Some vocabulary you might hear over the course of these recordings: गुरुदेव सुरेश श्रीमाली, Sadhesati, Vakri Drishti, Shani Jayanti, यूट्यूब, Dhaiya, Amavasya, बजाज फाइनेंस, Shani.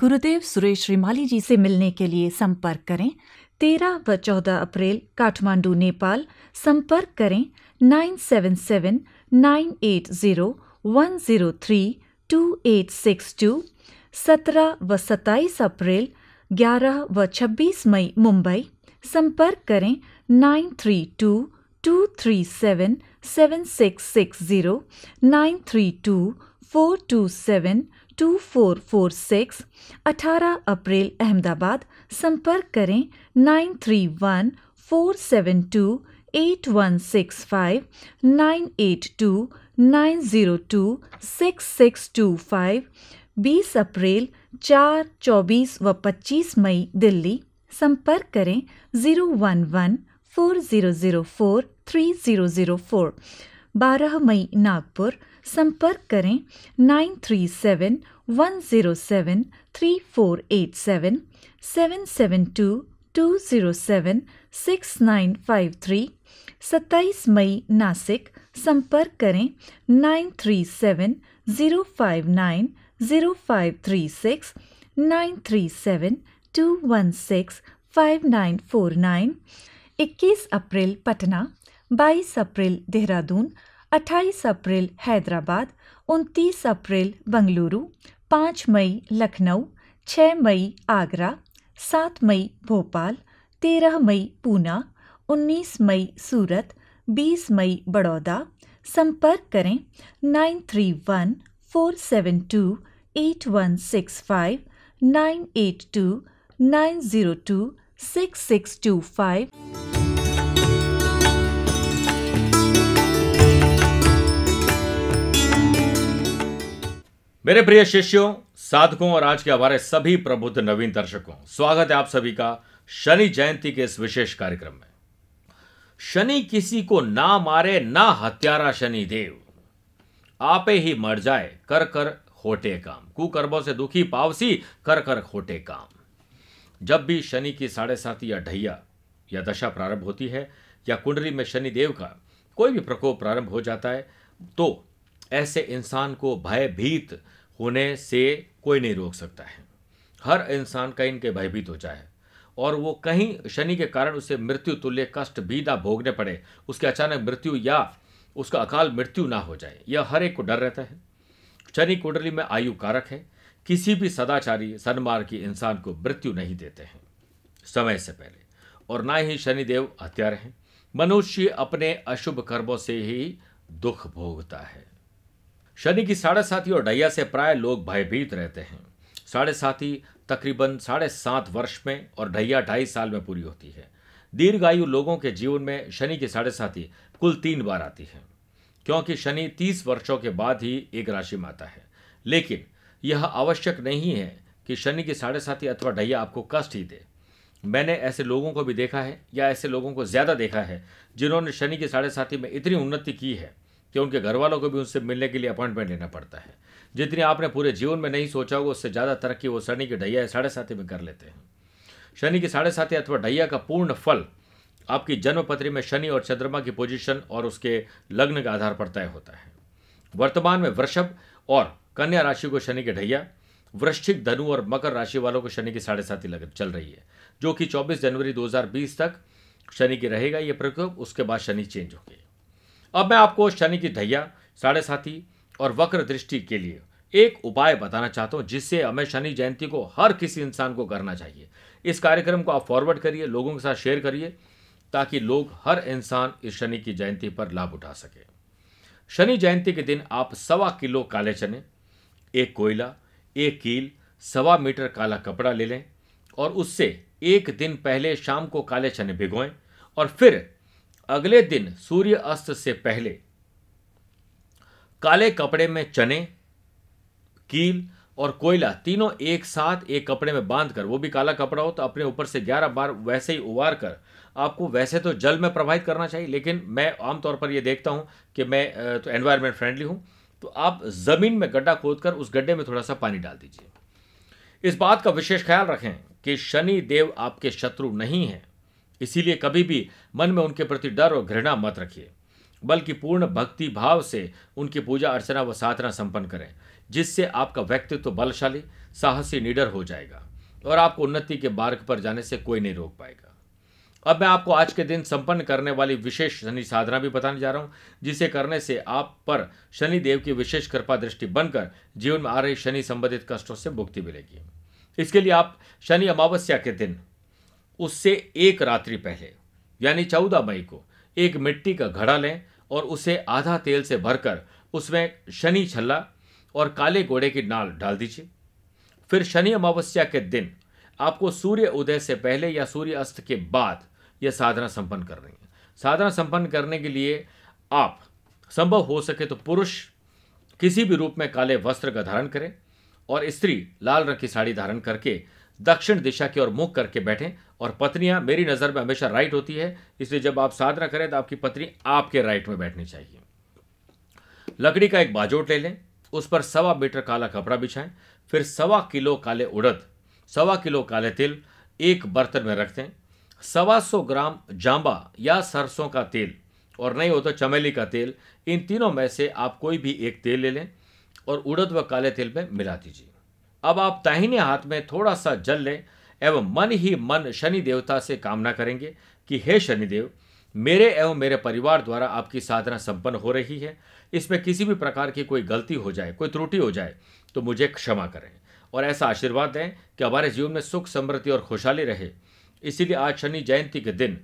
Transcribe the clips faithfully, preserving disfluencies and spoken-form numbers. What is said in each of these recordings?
गुरुदेव सुरेश श्रीमाली जी से मिलने के लिए संपर्क करें। तेरह व चौदह अप्रैल काठमांडू नेपाल। संपर्क करें nine seven seven nine eight zero one zero three two eight six two. सत्रह व सत्ताईस अप्रैल, ग्यारह व छब्बीस मई मुंबई। संपर्क करें nine three two two three seven seven six six zero, nine three two four two seven two four four six. अठारह अप्रैल अहमदाबाद। संपर्क करें nine three one four seven two eight one six five, nine eight two nine zero two six six two five. बीस अप्रैल, चार, चौबीस व पच्चीस मई दिल्ली। संपर्क करें zero one one four zero zero four three zero zero four. बारह मई नागपुर। संपर्क करें nine three seven one zero seven three four eight seven, seven seven two two zero seven six nine five three. सत्ताईस मई नासिक। संपर्क करें nine three seven zero five nine zero five three six, nine three seven two one six five nine four nine. इक्कीस अप्रैल पटना। बाईस अप्रैल देहरादून। अट्ठाईस अप्रैल हैदराबाद। उनतीस अप्रैल बंगलुरु। पाँच मई लखनऊ। छः मई आगरा। सात मई भोपाल। तेरह मई पूना। उन्नीस मई सूरत। बीस मई बड़ौदा। संपर्क करें nine three one four seven two eight one six five, nine eight two nine zero two six six two five. मेरे प्रिय शिष्यों, साधकों और आज के हमारे सभी प्रबुद्ध नवीन दर्शकों, स्वागत है आप सभी का शनि जयंती के इस विशेष कार्यक्रम में। शनि किसी को ना मारे ना हत्यारा शनि देव, आपे ही मर जाए कर कर खोटे काम, कुकर्मों से दुखी पावसी कर कर खोटे काम। जब भी शनि की साढ़े साती या ढैया या दशा प्रारंभ होती है या कुंडली में शनि देव का कोई भी प्रकोप प्रारंभ हो जाता है तो ऐसे इंसान को भयभीत होने से कोई नहीं रोक सकता है। हर इंसान कहीं के भयभीत हो जाए और वो कहीं शनि के कारण उसे मृत्यु तुल्य कष्ट भी ना भोगने पड़े, उसके अचानक मृत्यु या उसका अकाल मृत्यु ना हो जाए, यह हर एक को डर रहता है। शनि कुंडली में आयु कारक है, किसी भी सदाचारी सन्मार्गी इंसान को मृत्यु नहीं देते हैं समय से पहले, और ना ही शनिदेव हत्यारे हैं। मनुष्य अपने अशुभ कर्मों से ही दुख भोगता है। शनि की साढ़े साती और ढैया से प्राय लोग भयभीत रहते हैं। साढ़े साती तकरीबन साढ़े सात वर्ष में और ढैया ढाई साल में पूरी होती है। दीर्घायु लोगों के जीवन में शनि की साढ़े साती कुल तीन बार आती है, क्योंकि शनि तीस वर्षों के बाद ही एक राशि में आता है। लेकिन यह आवश्यक नहीं है कि शनि की साढ़े साती अथवा ढैया आपको कष्ट ही दे। मैंने ऐसे लोगों को भी देखा है या ऐसे लोगों को ज़्यादा देखा है जिन्होंने शनि की साढ़े साती में इतनी उन्नति की है कि उनके घर वालों को भी उनसे मिलने के लिए अपॉइंटमेंट लेना पड़ता है। जितनी आपने पूरे जीवन में नहीं सोचा होगा उससे ज़्यादा तरक्की वो शनि की ढैया साढ़े साती में कर लेते हैं। शनि की साढ़े साती अथवा ढैया का पूर्ण फल आपकी जन्मपत्री में शनि और चंद्रमा की पोजीशन और उसके लग्न के आधार पर तय होता है। वर्तमान में वृषभ और कन्या राशि को शनि की ढैया, वृश्चिक, धनु और मकर राशि वालों को शनि की साढ़े साती लग चल रही है, जो कि चौबीस जनवरी दो हज़ार बीस तक शनि की रहेगा ये प्रकोप, उसके बाद शनि चेंज हो गई। अब मैं आपको शनि की ढैया, साढ़े साती और वक्र दृष्टि के लिए एक उपाय बताना चाहता हूं, जिससे हमें शनि जयंती को हर किसी इंसान को करना चाहिए। इस कार्यक्रम को आप फॉरवर्ड करिए, लोगों के साथ शेयर करिए, ताकि लोग हर इंसान इस शनि की जयंती पर लाभ उठा सके। शनि जयंती के दिन आप सवा किलो काले चने, एक कोयला, एक कील, सवा मीटर काला कपड़ा ले लें और उससे एक दिन पहले शाम को काले चने भिगोएं और फिर अगले दिन सूर्य अस्त से पहले काले कपड़े में चने, कील और कोयला तीनों एक साथ एक कपड़े में बांधकर, वो भी काला कपड़ा हो तो अपने ऊपर से ग्यारह बार वैसे ही उबार कर, आपको वैसे तो जल में प्रवाहित करना चाहिए, लेकिन मैं आमतौर पर ये देखता हूँ कि मैं तो एनवायरमेंट फ्रेंडली हूँ, तो आप ज़मीन में गड्ढा खोदकर उस गड्ढे में थोड़ा सा पानी डाल दीजिए। इस बात का विशेष ख्याल रखें कि शनि देव आपके शत्रु नहीं हैं, इसीलिए कभी भी मन में उनके प्रति डर और घृणा मत रखिए। बल्कि पूर्ण भक्ति भाव से उनकी पूजा अर्चना व साधना संपन्न करें, जिससे आपका व्यक्तित्व बलशाली, साहसी, निडर हो जाएगा और आपको उन्नति के मार्ग पर जाने से कोई नहीं रोक पाएगा। अब मैं आपको आज के दिन संपन्न करने वाली विशेष शनि साधना भी बताने जा रहा हूँ, जिसे करने से आप पर शनि देव की विशेष कृपा दृष्टि बनकर जीवन में आ रही शनि संबंधित कष्टों से मुक्ति मिलेगी। इसके लिए आप शनि अमावस्या के दिन उससे एक रात्रि पहले यानी चौदह मई को एक मिट्टी का घड़ा लें और उसे आधा तेल से भरकर उसमें शनि छल्ला और काले घोड़े की नाल डाल दीजिए। फिर शनि अमावस्या के दिन आपको सूर्य उदय से पहले या सूर्य अस्त के बाद यह साधना संपन्न करनी है। साधना संपन्न करने के लिए आप संभव हो सके तो पुरुष किसी भी रूप में काले वस्त्र का धारण करें और स्त्री लाल रंग की साड़ी धारण करके दक्षिण दिशा की ओर मुख करके बैठें। और पत्नियां, मेरी नज़र में हमेशा राइट होती है, इसलिए जब आप साधना करें तो आपकी पत्नी आपके राइट में बैठनी चाहिए। लकड़ी का एक बाजोट ले लें, उस पर सवा मीटर काला कपड़ा बिछाएं, फिर सवा किलो काले उड़द, सवा किलो काले तिल एक बर्तन में रख दें, सवा सौ ग्राम जाम्बा या सरसों का तेल और नहीं हो तो चमेली का तेल, इन तीनों में से आप कोई भी एक तेल ले लें और उड़द व काले तेल में मिला दीजिए। अब आप दाहिने हाथ में थोड़ा सा जल लें एवं मन ही मन शनि देवता से कामना करेंगे कि हे शनिदेव, मेरे एवं मेरे परिवार द्वारा आपकी साधना संपन्न हो रही है, इसमें किसी भी प्रकार की कोई गलती हो जाए, कोई त्रुटि हो जाए तो मुझे क्षमा करें और ऐसा आशीर्वाद दें कि हमारे जीवन में सुख, समृद्धि और खुशहाली रहे। इसीलिए आज शनि जयंती के दिन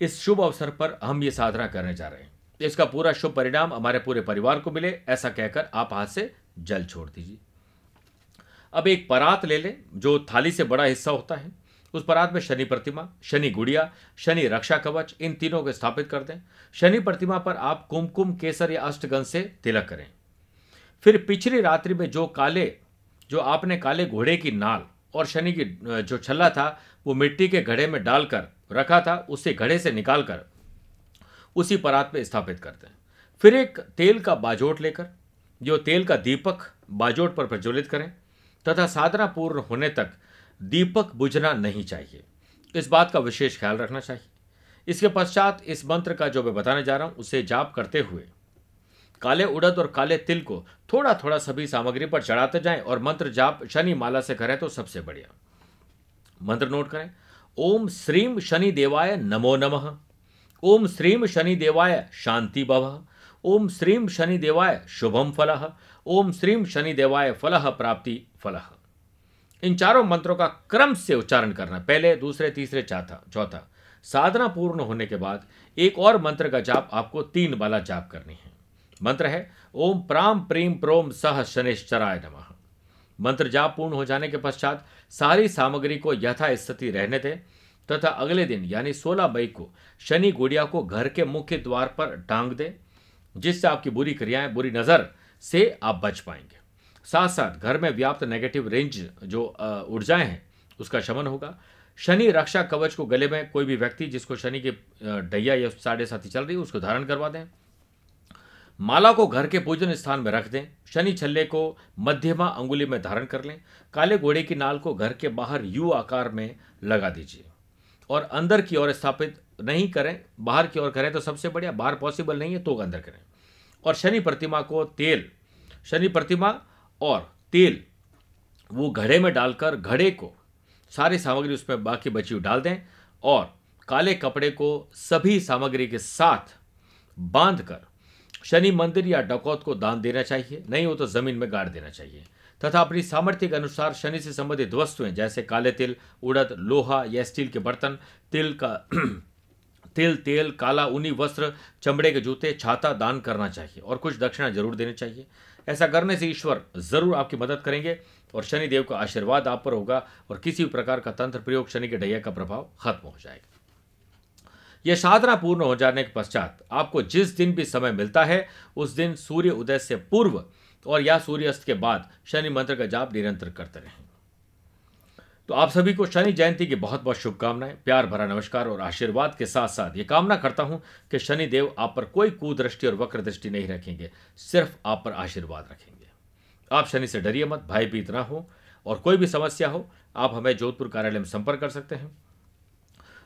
इस शुभ अवसर पर हम ये साधना करने जा रहे हैं। इसका पूरा शुभ परिणाम हमारे पूरे परिवार को मिले, ऐसा कहकर आप हाथ से जल छोड़ दीजिए। अब एक परात ले लें जो थाली से बड़ा हिस्सा होता है। उस परात में शनि प्रतिमा, शनि गुड़िया, शनि रक्षा कवच, इन तीनों को स्थापित कर दें। शनि प्रतिमा पर आप कुमकुम, केसर या अष्टगंध से तिलक करें। फिर पिछली रात्रि में जो काले जो आपने काले घोड़े की नाल और शनि की जो छल्ला था वो मिट्टी के घड़े में डालकर रखा था, उसे घड़े से निकालकर उसी परात में स्थापित करते हैं। फिर एक तेल का बाजोट लेकर जो तेल का दीपक बाजोट पर प्रज्वलित करें तथा साधना पूर्ण होने तक दीपक बुझना नहीं चाहिए, इस बात का विशेष ख्याल रखना चाहिए। इसके पश्चात इस मंत्र का जो मैं बताने जा रहा हूँ उसे जाप करते हुए काले उड़द और काले तिल को थोड़ा थोड़ा सभी सामग्री पर चढ़ाते जाएं और मंत्र जाप शनि माला से करें तो सबसे बढ़िया। मंत्र नोट करें, ओम श्रीम शनि देवाय नमो नमः, ओम श्रीम शनि देवाय शांति भवः, ओम श्रीम शनि देवाय शुभम फलः, ओम श्रीम शनि देवाय फलः प्राप्ति फलः। इन चारों मंत्रों का क्रम से उच्चारण करना, पहले, दूसरे, तीसरे, चौथा चौथा साधना पूर्ण होने के बाद एक और मंत्र का जाप आपको तीन माला जाप करनी है। मंत्र है ओम प्राम प्रीम प्रोम सह शनिश्चराय नमः। मंत्र जाप पूर्ण हो जाने के पश्चात सारी सामग्री को यथास्थिति रहने दें तथा अगले दिन यानी सोलह मई को शनि गुड़िया को घर के मुख्य द्वार पर टांग दें, जिससे आपकी बुरी क्रियाएं, बुरी नज़र से आप बच पाएंगे। साथ साथ घर में व्याप्त नेगेटिव रेंज जो ऊर्जाएं हैं उसका शमन होगा। शनि रक्षा कवच को गले में कोई भी व्यक्ति जिसको शनि की ढैया या साढ़ेसाती चल रही है उसको धारण करवा दें। माला को घर के पूजन स्थान में रख दें। शनि छल्ले को मध्यमा अंगुली में धारण कर लें। काले घोड़े की नाल को घर के बाहर यू आकार में लगा दीजिए और अंदर की ओर स्थापित नहीं करें, बाहर की ओर करें तो सबसे बढ़िया। बाहर पॉसिबल नहीं है तो अंदर करें। और शनि प्रतिमा को तेल, शनि प्रतिमा और तेल वो घड़े में डालकर घड़े को सारी सामग्री उसमें बाकी बची हुई डाल दें और काले कपड़े को सभी सामग्री के साथ बांध कर शनि मंदिर या डकौत को दान देना चाहिए, नहीं हो तो जमीन में गाड़ देना चाहिए। तथा अपनी सामर्थ्य के अनुसार शनि से संबंधित वस्तुएं जैसे काले तिल, उड़द, लोहा या स्टील के बर्तन, तिल का तिल, तेल, काला ऊनी वस्त्र, चमड़े के जूते, छाता दान करना चाहिए और कुछ दक्षिणा जरूर देनी चाहिए। ऐसा करने से ईश्वर जरूर आपकी मदद करेंगे और शनि देव का आशीर्वाद आप पर होगा और किसी भी प्रकार का तंत्र प्रयोग, शनि के ढैया का प्रभाव खत्म हो जाएगा। यह साधना पूर्ण हो जाने के पश्चात आपको जिस दिन भी समय मिलता है उस दिन सूर्य उदय से पूर्व और या सूर्यास्त के बाद शनि मंत्र का जाप निरंतर करते रहें। तो आप सभी को शनि जयंती की बहुत बहुत शुभकामनाएं। प्यार भरा नमस्कार और आशीर्वाद के साथ साथ ये कामना करता हूं कि शनि देव आप पर कोई कुदृष्टि और वक्र दृष्टि नहीं रखेंगे, सिर्फ आप पर आशीर्वाद रखेंगे। आप शनि से डरिए मत, भयभीत ना हो और कोई भी समस्या हो आप हमें जोधपुर कार्यालय में संपर्क कर सकते हैं।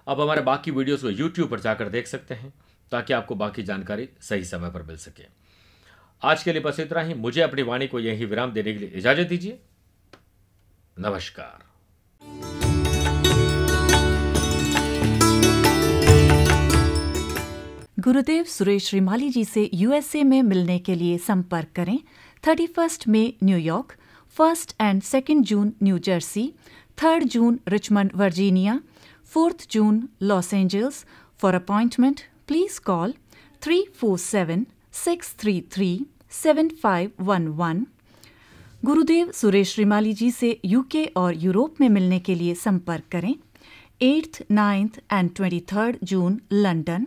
आप हमारे बाकी वीडियोस को यूट्यूब पर जाकर देख सकते हैं। ताकि आपको बाकी जानकारी सही समय पर मिल सके। आज के लिए बस इतना ही। मुझे अपनी वाणी को यहीं विराम देने के लिए इजाजत दीजिए। नमस्कार। गुरुदेव सुरेश श्रीमाली जी से यूएसए में मिलने के लिए संपर्क करें। इकतीस मई New York, first and second June New Jersey, third June Richmond Virginia, fourth June Los Angeles. For appointment please call three four seven six three three seven five one one. गुरुदेव सुरेश श्रीमाली जी से यूके और यूरोप में मिलने के लिए संपर्क करें। Eighth, ninth and twenty third June London,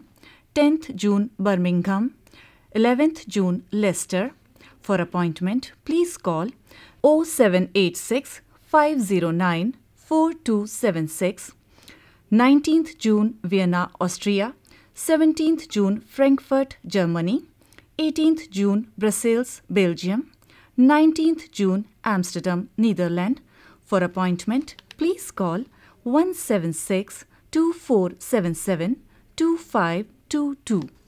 tenth June Birmingham, eleventh June Leicester. For appointment please call O seven eight six five zero nine four two seven six. Nineteenth June Vienna Austria, seventeenth June Frankfurt Germany, eighteenth June Brussels Belgium, nineteenth June Amsterdam Netherlands. For appointment please call one seven six two four seven seven two five two two